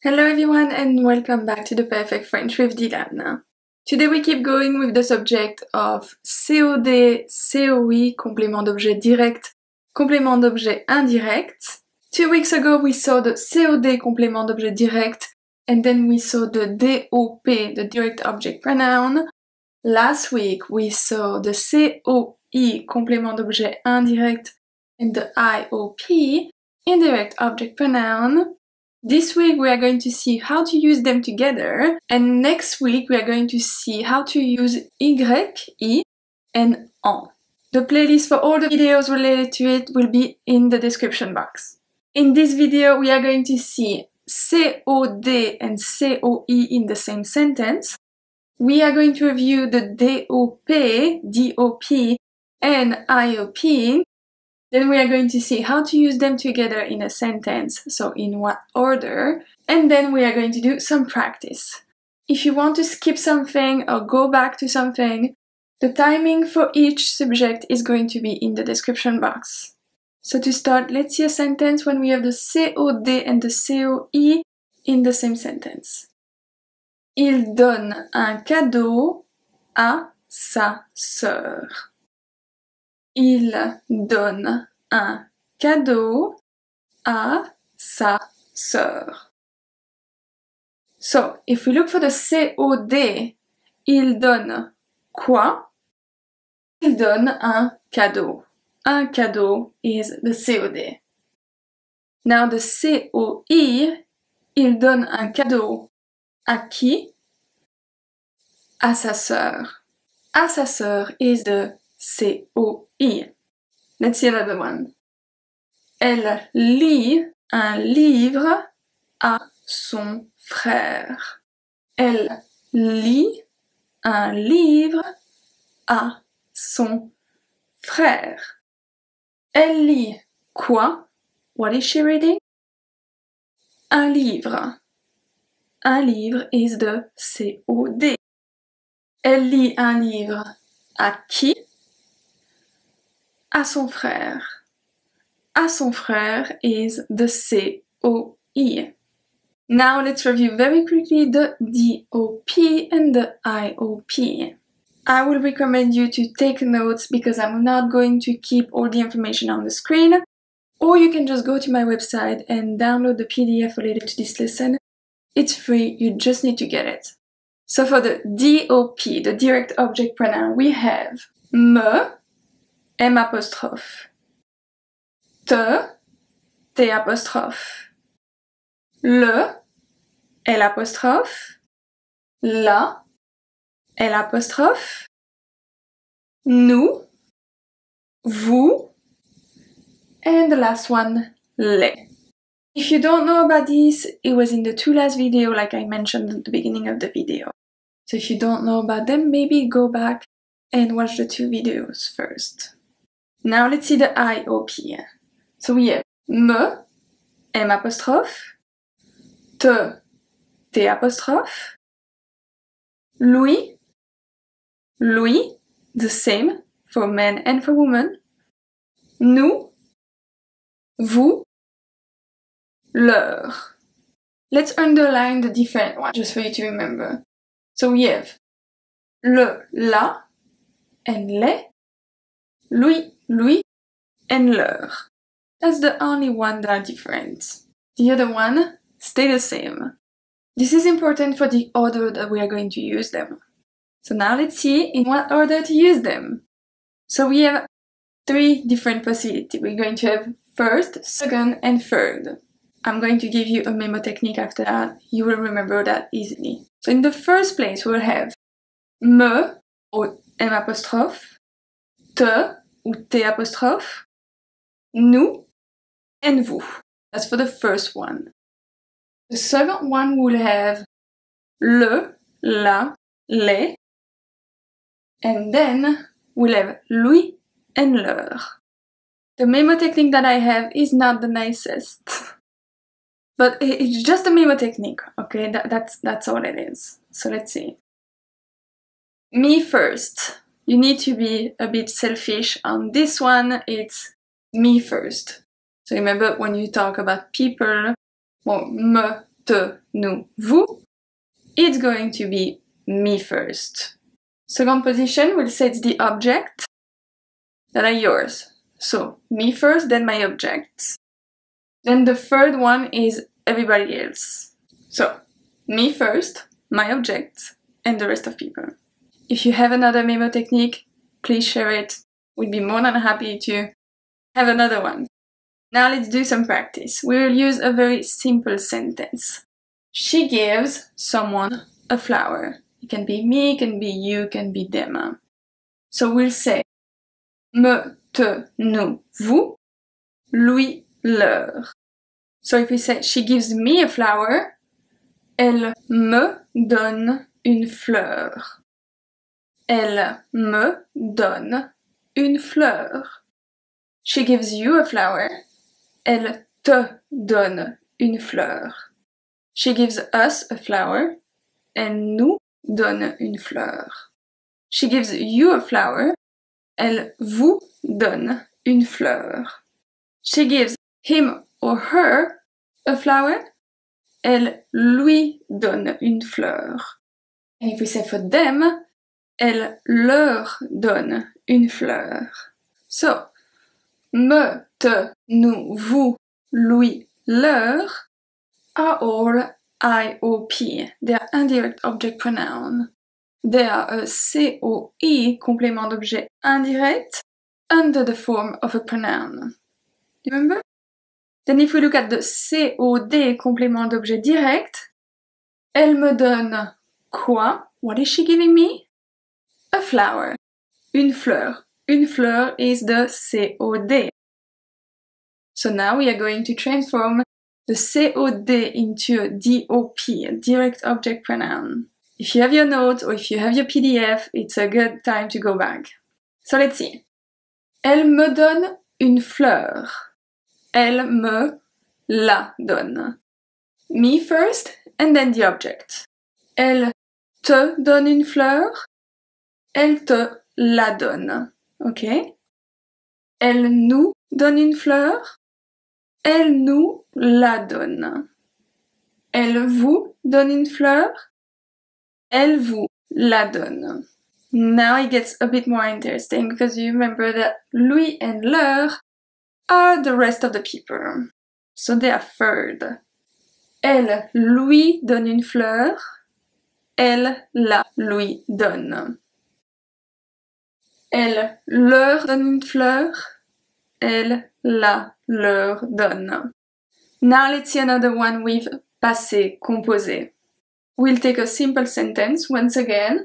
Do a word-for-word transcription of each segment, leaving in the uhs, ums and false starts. Hello everyone and welcome back to The Perfect French with Dylane. Today we keep going with the subject of C O D, C O I, Complément d'objet direct, Complément d'objet indirect. Two weeks ago we saw the C O D, Complément d'objet direct, and then we saw the D O P, the direct object pronoun. Last week we saw the C O I, Complément d'objet indirect, and the I O P, indirect object pronoun. This week we are going to see how to use them together, and next week we are going to see how to use Y, I, and en. The playlist for all the videos related to it will be in the description box. In this video we are going to see C O D and C O I in the same sentence. We are going to review the D O P, D O P, and I O P. Then we are going to see how to use them together in a sentence, so in what order, and then we are going to do some practice. If you want to skip something or go back to something, the timing for each subject is going to be in the description box. So to start, let's see a sentence when we have the C O D and the C O I in the same sentence. Il donne un cadeau à sa sœur. Il donne un cadeau à sa sœur. So, if we look for the C O D, il donne quoi? Il donne un cadeau. Un cadeau is the C O D. Now the C O I, il donne un cadeau. À qui? À sa sœur. À sa sœur is the C O I. Let's see another one. Elle lit un livre à son frère. Elle lit un livre à son frère. Elle lit quoi? What is she reading? Un livre. Un livre is the C O D. Elle lit un livre à qui? À son frère. À son frère is the C O I. Now let's review very quickly the D O P and the I O P. I will recommend you to take notes because I'm not going to keep all the information on the screen, or you can just go to my website and download the P D F related to this lesson. It's free, you just need to get it. So for the D O P, the direct object pronoun, we have me, M apostrophe, te, T apostrophe, le, L apostrophe, la, L apostrophe, nous, vous, and the last one, les. If you don't know about these, it was in the two last video, like I mentioned at the beginning of the video. So if you don't know about them, maybe go back and watch the two videos first. Now let's see the I O P. So we have me, M apostrophe, te, T apostrophe, lui, lui, the same for men and for women, nous, vous, leur. Let's underline the different ones just for you to remember. So we have le, la, and les, lui, lui, and leur. That's the only one that are different. The other one stay the same. This is important for the order that we are going to use them. So now let's see in what order to use them. So we have three different possibilities. We're going to have first, second, and third. I'm going to give you a memo technique after that. You will remember that easily. So in the first place, we'll have me, or M apostrophe, te ou T apostrophe, nous, and vous. That's for the first one. The second one will have le, la, les, and then we'll have lui and leur. The memo technique that I have is not the nicest, but it's just a memo technique, okay? That, that's, that's all it is. So let's see. Me first. You need to be a bit selfish on this one. It's me first. So remember when you talk about people, well, me te, nous, vous, it's going to be me first. Second position, we'll say it's the object that are yours. So, me first, then my objects. Then the third one is everybody else. So, me first, my objects, and the rest of people. If you have another memo technique, please share it. We'd be more than happy to have another one. Now let's do some practice. We will use a very simple sentence. She gives someone a flower. It can be me, it can be you, it can be them. So we'll say me, te, nous, vous, lui, leur. So if we say she gives me a flower, elle me donne une fleur. Elle me donne une fleur. She gives you a flower. Elle te donne une fleur. She gives us a flower. Elle nous donne une fleur. She gives you a flower. Elle vous donne une fleur. She gives him or her a flower. Elle lui donne une fleur. And if we say for them, elle leur donne une fleur. So, me, te, nous, vous, lui, leur are all I O P. They are indirect object pronoun. They are a C O I, complément d'objet indirect, under the form of a pronoun. You remember? Then if we look at the C O D, complément d'objet direct, elle me donne quoi? What is she giving me? A flower. Une fleur. Une fleur is the C O D. So now we are going to transform the C O D into a D O P, a direct object pronoun. If you have your notes or if you have your P D F, it's a good time to go back. So let's see. Elle me donne une fleur. Elle me la donne. Me first and then the object. Elle te donne une fleur. Elle te la donne, ok? Elle nous donne une fleur. Elle nous la donne. Elle vous donne une fleur. Elle vous la donne. Now it gets a bit more interesting because you remember that lui and leur are the rest of the people. So they are third. Elle lui donne une fleur. Elle la lui donne. Elle leur donne une fleur. Elle la leur donne. Now let's see another one with passé composé. We'll take a simple sentence once again.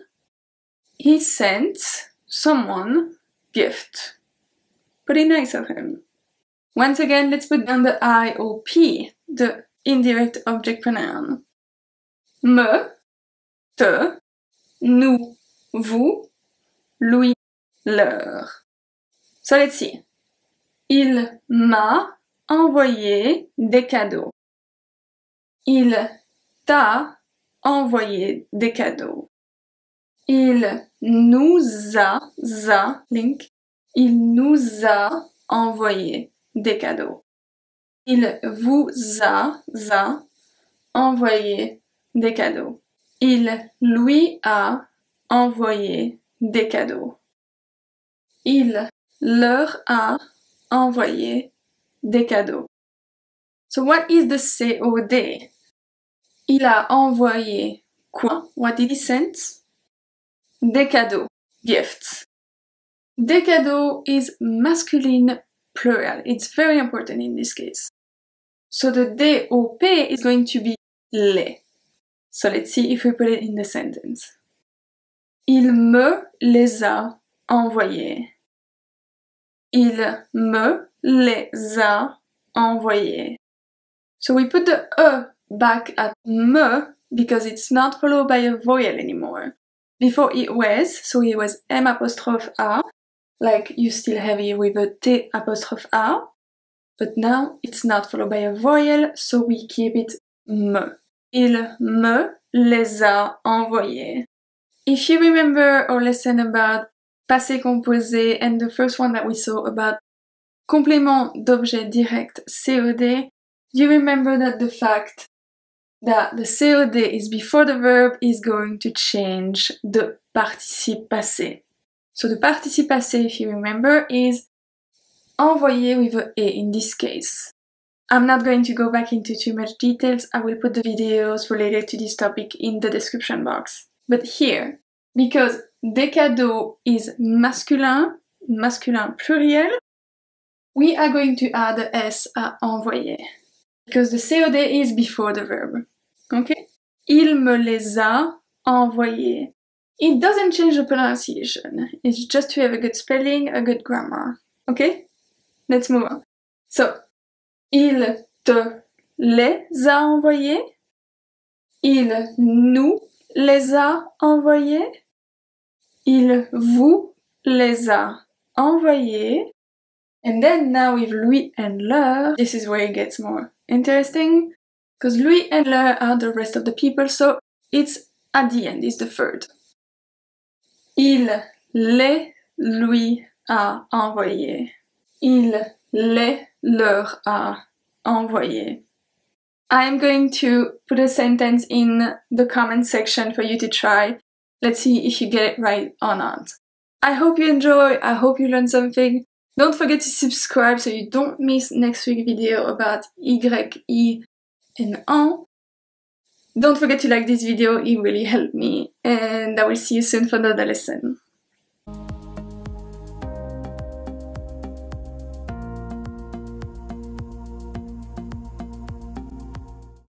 He sent someone gift. Pretty nice of him. Once again, let's put down the I O P, the indirect object pronoun. Me, te, nous, vous, lui, leur. So let's see. Il m'a envoyé des cadeaux. Il t'a envoyé des cadeaux. Il nous a, za, link. Il nous a envoyé des cadeaux. Il vous a, za, envoyé des cadeaux. Il lui a envoyé des cadeaux. Il leur a envoyé des cadeaux. So what is the C O D? Il a envoyé quoi? What did he send? Des cadeaux. Gifts. Des cadeaux is masculine plural. It's very important in this case. So the D O P is going to be les. So let's see if we put it in the sentence. Il me les a envoyés. Il me les a envoyés. So we put the E back at me because it's not followed by a vowel anymore. Before it was, so it was M apostrophe A, like you still have it with a T apostrophe A, but now it's not followed by a vowel, so we keep it me. Il me les a envoyés. If you remember our lesson about passé composé, and the first one that we saw about complément d'objet direct, C O D, you remember that the fact that the C O D is before the verb is going to change the participe passé. So the participe passé, if you remember, is envoyé with a E in this case. I'm not going to go back into too much details, I will put the videos related to this topic in the description box. But here, because décado is masculin, masculin pluriel, we are going to add the S à envoyer. Because the C O D is before the verb. Okay? Il me les a envoyés. It doesn't change the pronunciation. It's just to have a good spelling, a good grammar. Okay? Let's move on. So, il te les a envoyés. Il nous les a envoyés. Il vous les a envoyés. And then now with lui and leur, this is where it gets more interesting, because lui and leur are the rest of the people, so it's at the end, it's the third. Il les lui a envoyé. Il les leur a envoyé. I am going to put a sentence in the comment section for you to try. Let's see if you get it right or not. I hope you enjoy, I hope you learn something. Don't forget to subscribe so you don't miss next week's video about Y, and en. Don't forget to like this video, it really helped me, and I will see you soon for another lesson.